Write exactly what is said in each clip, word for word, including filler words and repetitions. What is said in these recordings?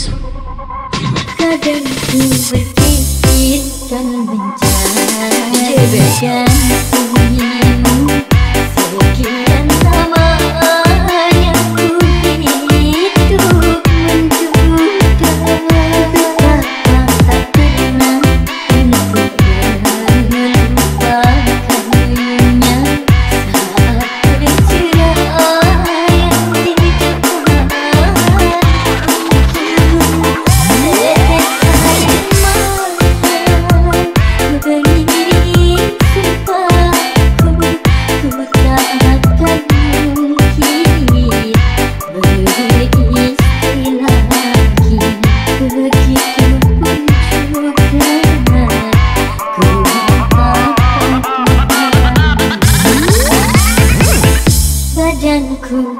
Kadangku berpikir dan mencari bunyimu sekian lama yang ku hidup menduga. Betapa tak pernah ku melupakannya saat bercerai yang tidak pernah. Badanku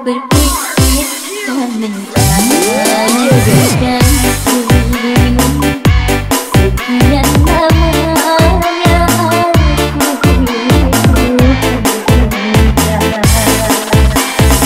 berpikir dan mencari Badanku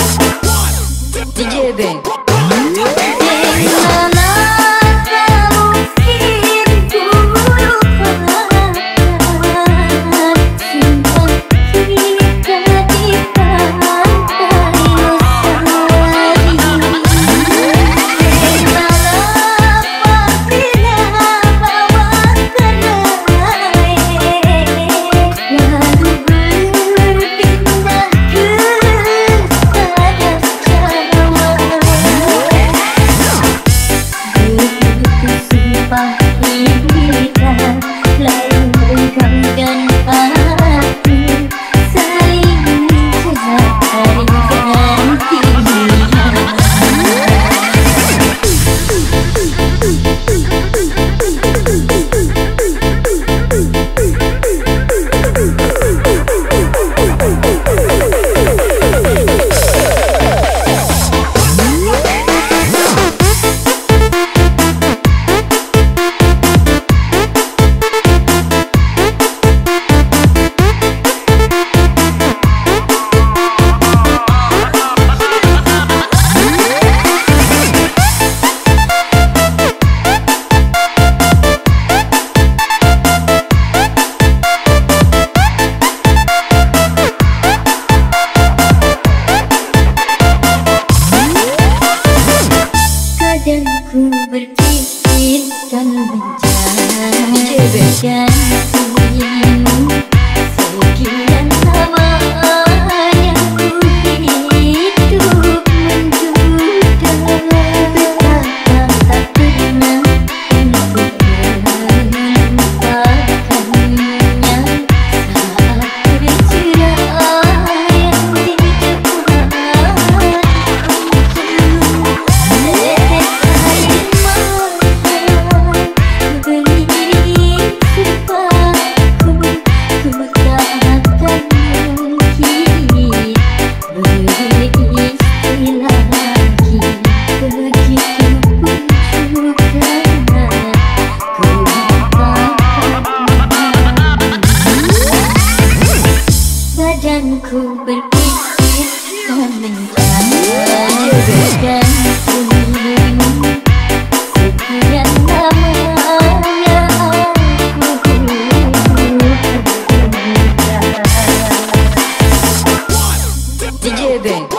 berpikir dan mencari bunyimu sekian lama yang ku hidup menduga. Betapa tak pernah ku melupakannya saat bercerai yang tidak pernah. Badanku berpikir dan mencari J B.